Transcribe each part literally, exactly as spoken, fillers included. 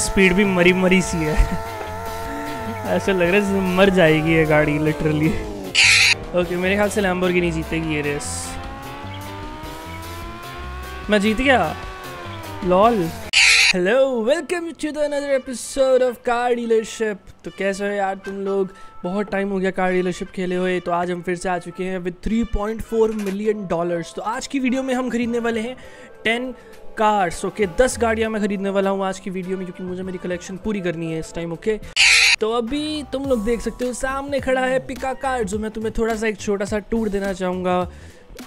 Speed भी मरी मरी सी है। ऐसा लग रहा है मर जाएगी ये गाड़ी लिटरली। ओके okay, मेरे ख्याल से लैम्बोर्गिनी जीतेगी ये रेस। मैं जीत गया lol. Hello welcome to the another episode of car dealership. तो कैसे हो यार तुम लोग, बहुत टाइम हो गया कार डीलरशिप खेले हुए। तो आज हम फिर से आ चुके हैं with three point four million dollars. तो आज की वीडियो में हम खरीदने वाले हैं टेन कार्स। ओके दस गाड़ियां मैं खरीदने वाला हूं आज की वीडियो में, क्योंकि मुझे मेरी कलेक्शन पूरी करनी है इस टाइम। ओके तो अभी तुम लोग देख सकते हो सामने खड़ा है पिका कार, जो मैं तुम्हें थोड़ा सा एक छोटा सा टूर देना चाहूँगा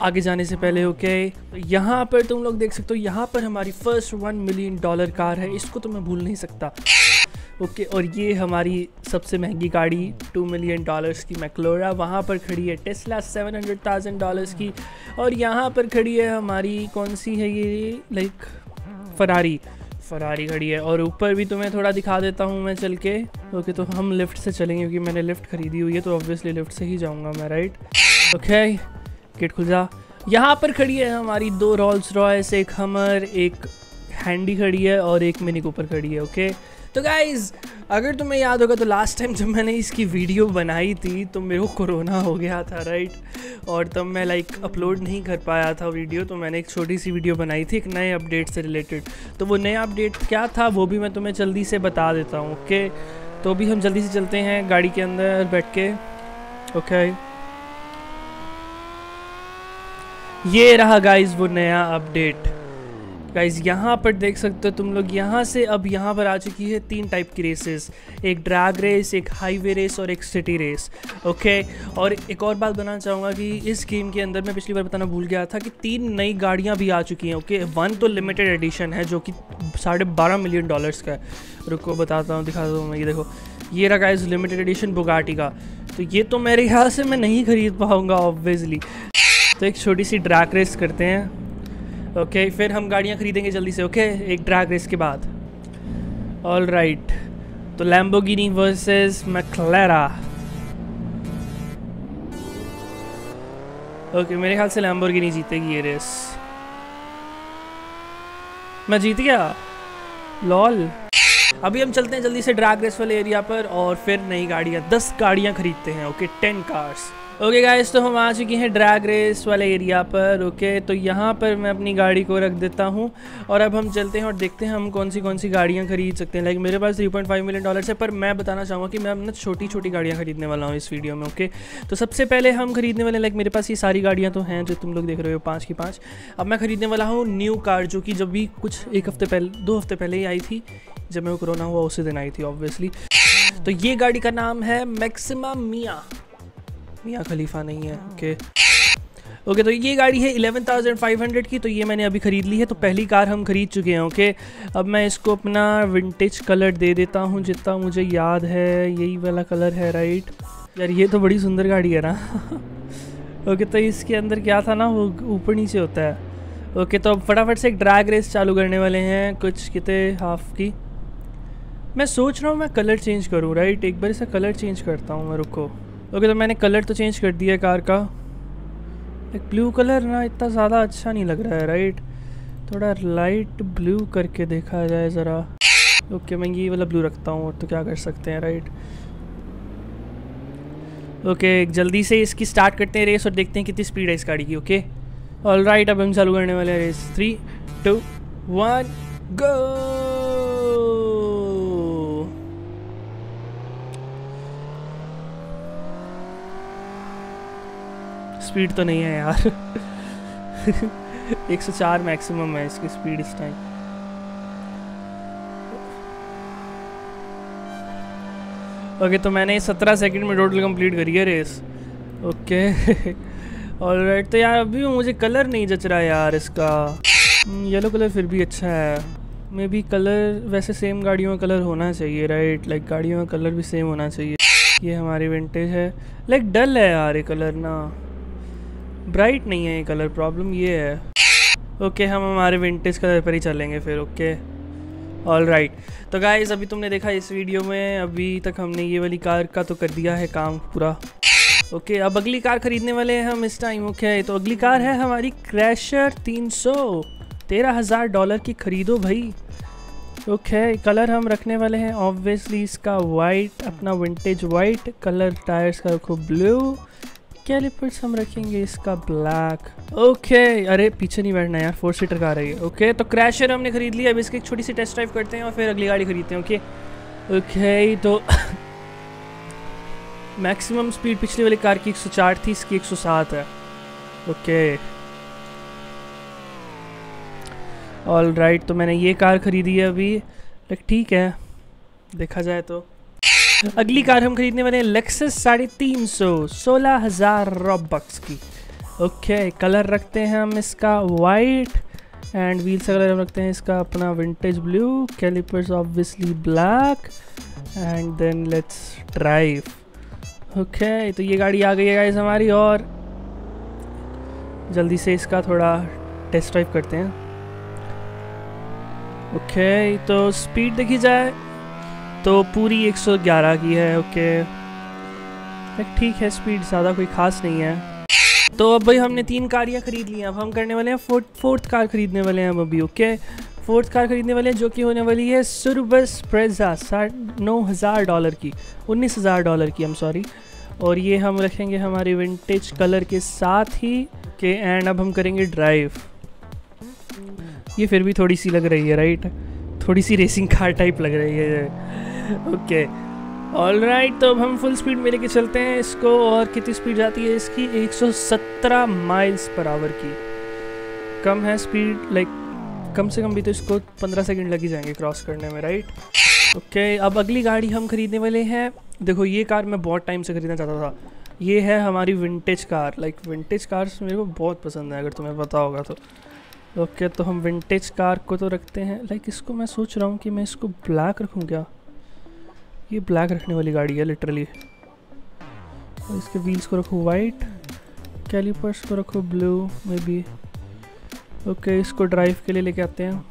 आगे जाने से पहले। Okay okay? यहाँ पर तुम लोग देख सकते हो, यहाँ पर हमारी first one million dollar car है, इसको तो मैं भूल नहीं सकता। ओके okay, और ये हमारी सबसे महंगी गाड़ी टू मिलियन डॉलर्स की मैक्लोरा। वहाँ पर खड़ी है Tesla seven hundred thousand dollars की, और यहाँ पर खड़ी है हमारी कौन सी है ये, लाइक फरारी फरारी खड़ी है। और ऊपर भी तुम्हें थोड़ा दिखा देता हूँ मैं चल के। ओके okay, तो हम लिफ्ट से चलेंगे क्योंकि मैंने लिफ्ट खरीदी हुई है, तो ऑब्वियसली लिफ्ट से ही जाऊँगा मैं, राइट। ओके गेट खुल जा। यहाँ पर खड़ी है हमारी दो रोल्स रॉयस, एक हमर, एक हैंडी खड़ी है और एक मिनी कूपर खड़ी है। ओके तो गाइज़ अगर तुम्हें याद होगा तो लास्ट टाइम जब मैंने इसकी वीडियो बनाई थी तो मेरे को कोरोना हो गया था, राइट। और तब मैं लाइक अपलोड नहीं कर पाया था वीडियो, तो मैंने एक छोटी सी वीडियो बनाई थी एक नए अपडेट से रिलेटेड। तो वो नया अपडेट क्या था वो भी मैं तुम्हें जल्दी से बता देता हूँ। ओके तो अभी हम जल्दी से चलते हैं गाड़ी के अंदर बैठ के। ओके ये रहा गाइज वो नया अपडेट। गाइज यहाँ पर देख सकते हो तुम लोग, यहाँ से अब यहाँ पर आ चुकी है तीन टाइप की रेसेस, एक ड्रैग रेस, एक हाईवे रेस और एक सिटी रेस। ओके और एक और बात बताना चाहूँगा कि इस गेम के अंदर, मैं पिछली बार बताना भूल गया था कि तीन नई गाड़ियाँ भी आ चुकी हैं। ओके वन तो लिमिटेड एडिशन है जो कि साढ़े बारह मिलियन डॉलर्स का है। रुको बताता हूँ, दिखाता हूँ मैं। ये देखो ये रहा गाइज लिमिटेड एडिशन बुगाटी का। तो ये तो मेरे ख्याल से मैं नहीं खरीद पाऊँगा ऑब्वियसली, तो एक छोटी सी ड्रैग रेस करते हैं। ओके फिर हम गाड़ियाँ खरीदेंगे जल्दी से। ओके एक ड्रैग रेस के बाद। ऑल राइट तो लैम्बोर्गिनी वर्सेस मैक्लोरा। ओके मेरे ख्याल से लैम्बोर्गिनी जीतेगी ये रेस। मैं जीत गया लॉल। अभी हम चलते हैं जल्दी से ड्रैग रेस वाले एरिया पर और फिर नई गाड़ियाँ दस गाड़ियाँ खरीदते हैं। Okay ten cars. Okay guys तो हम आ चुके हैं ड्रैग रेस वाले एरिया पर। ओके okay, तो यहाँ पर मैं अपनी गाड़ी को रख देता हूँ और अब हम चलते हैं और देखते हैं हम कौन सी कौन सी गाड़ियाँ खरीद सकते हैं। लाइक मेरे पास three point five million dollars है, पर मैं बताना चाहूँगा कि मैं अपना छोटी छोटी गाड़ियाँ खरीदने वाला हूँ इस वीडियो में। ओके okay, तो सबसे पहले हम खरीदने वाले, लाइक मेरे पास ये सारी गाड़ियाँ तो हैं जो तुम लोग देख रहे हो पाँच की पाँच। अब मैं खरीदने वाला हूँ न्यू कार, जो कि जब भी कुछ एक हफ्ते पहले दो हफ्ते पहले ही आई थी, जब मेरे को कोरोना हुआ उसी दिन आई थी ऑब्वियसली। तो ये गाड़ी का नाम है मैक्सिमा मिया। मियाँ खलीफा नहीं है। Okay okay. ओके okay, तो ये गाड़ी है इलेवन थाउजेंड फाइव हंड्रेड की, तो ये मैंने अभी ख़रीद ली है। तो पहली कार हम खरीद चुके हैं। Okay okay? अब मैं इसको अपना विंटेज कलर दे देता हूँ, जितना मुझे याद है यही वाला कलर है, राइट। यार ये तो बड़ी सुंदर गाड़ी है ना। ओके okay, तो इसके अंदर क्या था ना, वो ऊपर नीचे होता है। ओके okay, तो अब फटाफट से एक ड्रैग रेस चालू करने वाले हैं कुछ कितने हाफ की। मैं सोच रहा हूँ मैं कलर चेंज करूँ, राइट। एक बार इसका कलर चेंज करता हूँ मैं, रुको। ओके okay, तो मैंने कलर तो चेंज कर दिया कार का। एक ब्लू कलर ना इतना ज़्यादा अच्छा नहीं लग रहा है, राइट। थोड़ा लाइट ब्लू करके देखा जाए ज़रा। ओके okay, मैं ये वाला ब्लू रखता हूँ, और तो क्या कर सकते हैं, राइट। ओके okay, जल्दी से इसकी स्टार्ट करते हैं रेस और देखते हैं कितनी स्पीड है इस गाड़ी की। ओके ऑल राइट अब हम चालू करने वाले हैं race. Three two one go. Speed तो नहीं है यार। एक सौ चार मैक्सिमम है इसकी स्पीड इस टाइम। ओके okay, तो मैंने सत्रह सेकंड में टोटल कंप्लीट करी है रेस। ओके ऑल राइट तो यार अभी मुझे कलर नहीं जच रहा यार इसका। येलो कलर फिर भी अच्छा है, मे बी कलर वैसे सेम गाड़ियों में कलर होना चाहिए, राइट। लाइक गाड़ियों में कलर भी सेम होना चाहिए। ये हमारी विंटेज है, लाइक डल है यार ये कलर ना, ब्राइट नहीं है ये कलर, प्रॉब्लम ये है। ओके okay, हम हमारे विंटेज कलर पर ही चलेंगे फिर। ओके ऑल राइट तो गाइज़ अभी तुमने देखा इस वीडियो में, अभी तक हमने ये वाली कार का तो कर दिया है काम पूरा। ओके okay, अब अगली कार खरीदने वाले हैं हम इस टाइम। ओके okay, तो अगली कार है हमारी क्रैशर तीन सौ, तेरह हज़ार डॉलर की। खरीदो भाई ओके, कलर हम रखने वाले हैं ऑब्वियसली इसका वाइट, अपना विंटेज वाइट कलर। टायर्स का रखो ब्लू, कैलिपर्स हम रखेंगे इसका ब्लैक। ओके, अरे पीछे नहीं बैठना यार, फोर सीटर कार है। ओके, तो क्रैशर हमने खरीद लिया, अब इसकी एक छोटी सी टेस्ट ड्राइव करते हैं और फिर अगली गाड़ी खरीदते हैं। ओके ओके, तो मैक्सिमम स्पीड पिछली वाली कार की एक सौ चार थी, इसकी एक सौ सात है। ओके ऑल राइट, तो मैंने ये कार खरीदी है अभी, ठीक है देखा जाए तो। अगली कार हम खरीदने वाले हैं लेक्सस साढ़े तीन सौ सोलह हज़ार रोबक्स की। ओके, कलर रखते हैं हम इसका वाइट एंड व्हील्स का कलर हम रखते हैं इसका अपना vintage blue, calipers obviously black and then let's drive. Okay, तो ये गाड़ी आ गई है गाइस हमारी, और जल्दी से इसका थोड़ा टेस्ट ड्राइव करते हैं। ओके okay, तो स्पीड देखी जाए तो पूरी एक सौ ग्यारह की है। ओके okay, ठीक है, स्पीड ज़्यादा कोई ख़ास नहीं है। तो अब भाई हमने तीन कारियाँ ख़रीद ली हैं, अब हम करने वाले हैं फोर्थ फोर्थ कार ख़रीदने वाले हैं हम अभी। ओके okay, फोर्थ कार ख़रीदने वाले हैं जो कि होने वाली है सुबारू इम्प्रेज़ा साठ नौ हज़ार डॉलर की उन्नीस हज़ार डॉलर की, आई एम सॉरी। और ये हम रखेंगे हमारे विंटेज कलर के साथ ही के एंड अब हम करेंगे ड्राइव। ये फिर भी थोड़ी सी लग रही है राइट, थोड़ी सी रेसिंग कार टाइप लग रही है। ओके ऑल राइट, तो अब हम फुल स्पीड में लेके चलते हैं इसको, और कितनी स्पीड जाती है इसकी एक सौ सत्रह माइल्स पर आवर की। कम है स्पीड, लाइक कम से कम भी तो इसको पंद्रह सेकंड लग ही जाएंगे क्रॉस करने में राइट। ओके, अब अगली गाड़ी हम खरीदने वाले हैं, देखो ये कार मैं बहुत टाइम से खरीदना चाहता था, ये है हमारी vintage car. Like vintage cars मेरे को बहुत पसंद है, अगर तुम्हें पता होगा तो। ओके okay, तो हम विंटेज कार को तो रखते हैं, लाइक इसको मैं सोच रहा हूँ कि मैं इसको ब्लैक रखूँ क्या, ये ब्लैक रखने वाली गाड़ी है लिटरली। और इसके व्हील्स को रखो वाइट, कैलिपर्स को रखो ब्लू मे बी। ओके, इसको ड्राइव के लिए लेके आते हैं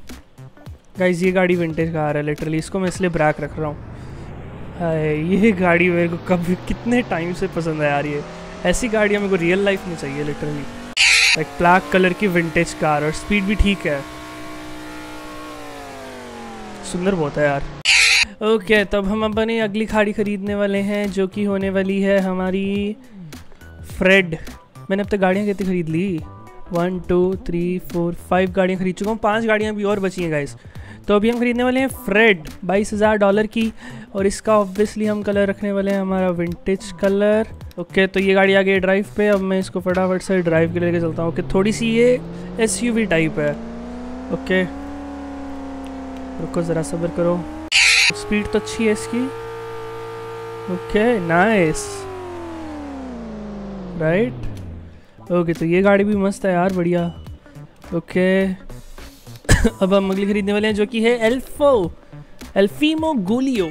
गाइस। ये गाड़ी विंटेज कार है लिटरली, इसको मैं इसलिए ब्लैक रख रहा हूँ। हाय, ये गाड़ी मेरे को कभी कितने टाइम से पसंद है यार, ये ऐसी गाड़ियाँ मेरे को रियल लाइफ में चाहिए लिटरली। एक ब्लैक कलर की विंटेज कार और स्पीड भी ठीक है, सुंदर बहुत है यार। ओके okay, तब हम अपनी अगली गाड़ी खरीदने वाले हैं जो कि होने वाली है हमारी फ्रेड। मैंने अब तक गाड़ियाँ कितनी खरीद ली, one two three four five गाड़ियाँ खरीद चुका हूँ, पांच गाड़ियाँ भी और बची हैं गाइस। तो अभी हम खरीदने वाले हैं फ्रेड बाईस हज़ार डॉलर की, और इसका ऑब्वियसली हम कलर रखने वाले हैं हमारा विंटेज कलर। ओके, तो ये गाड़ी आ गई ड्राइव पे, अब मैं इसको फटाफट से ड्राइव के लिए लेके चलता हूँ। ओके, थोड़ी सी ये एसयूवी टाइप है। ओके रुको ज़रा सब्र करो, स्पीड तो अच्छी है इसकी। ओके नाइस राइट, ओके तो ये गाड़ी भी मस्त है यार, बढ़िया। ओके अब हम अगली खरीदने वाले हैं जो कि है एल्फो एल्फीमो गोलियो,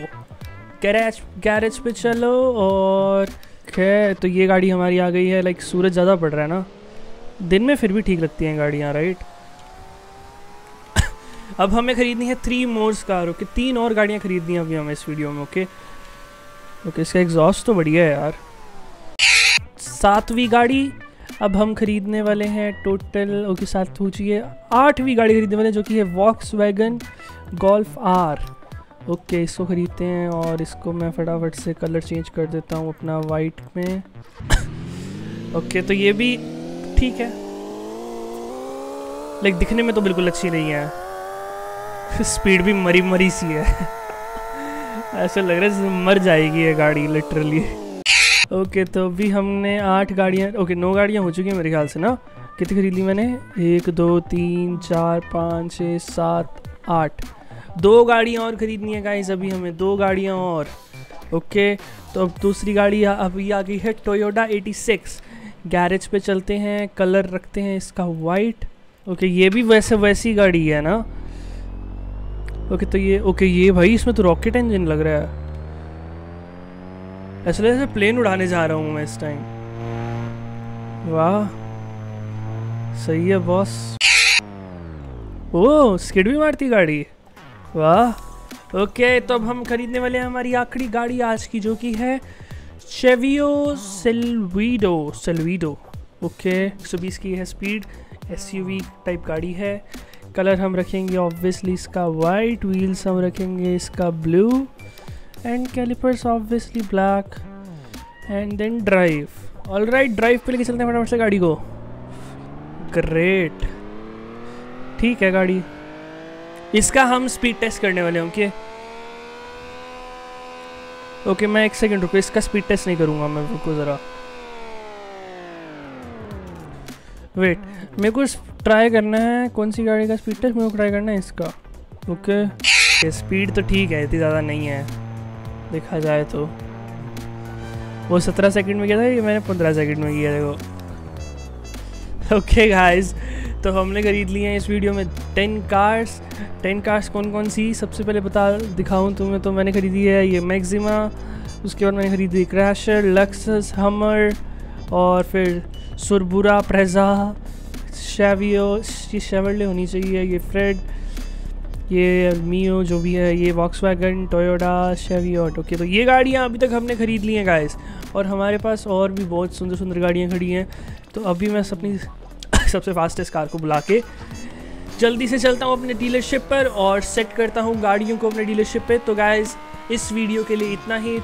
गैरेज गैरेज पे चलो। और ओके, तो ये गाड़ी हमारी आ गई है, लाइक सूरज ज़्यादा पड़ रहा है ना, दिन में फिर भी ठीक लगती हैं गाड़ियाँ राइट। अब हमें खरीदनी है थ्री मोर्स कार। ओके, तीन और गाड़ियाँ खरीदनी हैं अभी हमें इस वीडियो में। ओके ओके, इसका एग्जॉस्ट तो बढ़िया है यार। सातवीं गाड़ी अब हम खरीदने वाले हैं टोटल, ओके साथ पूछिए आठवीं गाड़ी खरीदने वाले हैं जो कि है वॉक्सवैगन गोल्फ आर। ओके, इसको ख़रीदते हैं और इसको मैं फटाफट से कलर चेंज कर देता हूँ अपना वाइट में। ओके, तो ये भी ठीक है, लाइक दिखने में तो बिल्कुल अच्छी नहीं है, स्पीड भी मरी मरी सी है। ऐसा लग रहा है जैसे मर जाएगी ये गाड़ी लिटरली। ओके okay, तो अभी हमने आठ गाड़ियाँ ओके okay, नौ गाड़ियाँ हो चुकी हैं मेरे ख्याल से ना। कितनी खरीद ली मैंने, एक दो तीन चार पाँच छः सात आठ, दो गाड़ियाँ और ख़रीदनी है गाइस अभी हमें, दो गाड़ियाँ और। ओके okay, तो अब दूसरी गाड़ी अभी आ गई है टोयोटा छियासी। गैरेज पे चलते हैं, कलर रखते हैं इसका वाइट। ओके okay, ये भी वैसे वैसी गाड़ी है ना। ओके okay, तो ये ओके okay, ये भाई इसमें तो रॉकेट इंजन लग रहा है, ऐसा जैसे प्लेन उड़ाने जा रहा हूँ मैं इस टाइम। वाह सही है बॉस, ओह स्किड भी मारती गाड़ी, वाह। ओके, तो अब हम खरीदने वाले हैं हमारी आखिरी गाड़ी आज की जो कि है शेवियो सेल्वीडो सेल्वीडो। ओके, एक सौ बीस की है स्पीड, एसयूवी टाइप गाड़ी है, कलर हम रखेंगे ऑब्वियसली इसका वाइट, व्हील्स हम रखेंगे इसका blue and calipers obviously black and then drive. All right, drive पे लेके चलते हैं फटाफट से गाड़ी को। ग्रेट, ठीक है गाड़ी, इसका हम स्पीड टेस्ट करने वाले हैं। ओके ओके मैं एक सेकंड रुको, इसका स्पीड टेस्ट नहीं करूँगा मैं, रुको ज़रा वेट, मेरे को ट्राई करना है कौन सी गाड़ी का स्पीड टेस्ट, मेरे को ट्राई करना है इसका। ओके स्पीड तो ठीक है, इतनी ज़्यादा नहीं है देखा जाए तो। वो सत्रह सेकंड में किया था, ये मैंने पंद्रह सेकंड में किया देखो। ओके गाइस, तो हमने खरीद लिए हैं इस वीडियो में टेन कार्स। टेन कार्स कौन कौन सी, सबसे पहले बता दिखाऊं तुम्हें, तो मैंने खरीदी है ये मैक्सिमा, उसके बाद मैंने खरीदी क्रैशर, लेक्सस, हमर और फिर सुरबुरा प्रेजा, शेवियो शेवरले होनी चाहिए, ये फ्रेड, ये मियो जो भी है, ये वॉक्सवैगन, टोयोटा, शेवियोट। ओके तो ये गाड़ियाँ अभी तक हमने ख़रीद ली हैं गाइस, और हमारे पास और भी बहुत सुंदर सुंदर गाड़ियाँ खड़ी हैं। तो अभी मैं अपनी सबसे फास्टेस्ट कार को बुला के जल्दी से चलता हूँ अपने डीलरशिप पर और सेट करता हूँ गाड़ियों को अपने डीलरशिप पे। तो गाइस इस वीडियो के लिए इतना ही,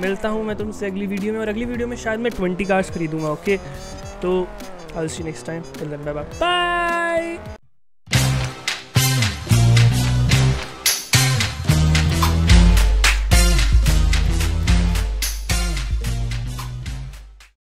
मिलता हूँ मैं तुमसे अगली वीडियो में, और अगली वीडियो में शायद मैं ट्वेंटी कार्स खरीदूँगा। ओके तो I will see next time, till then bye bye.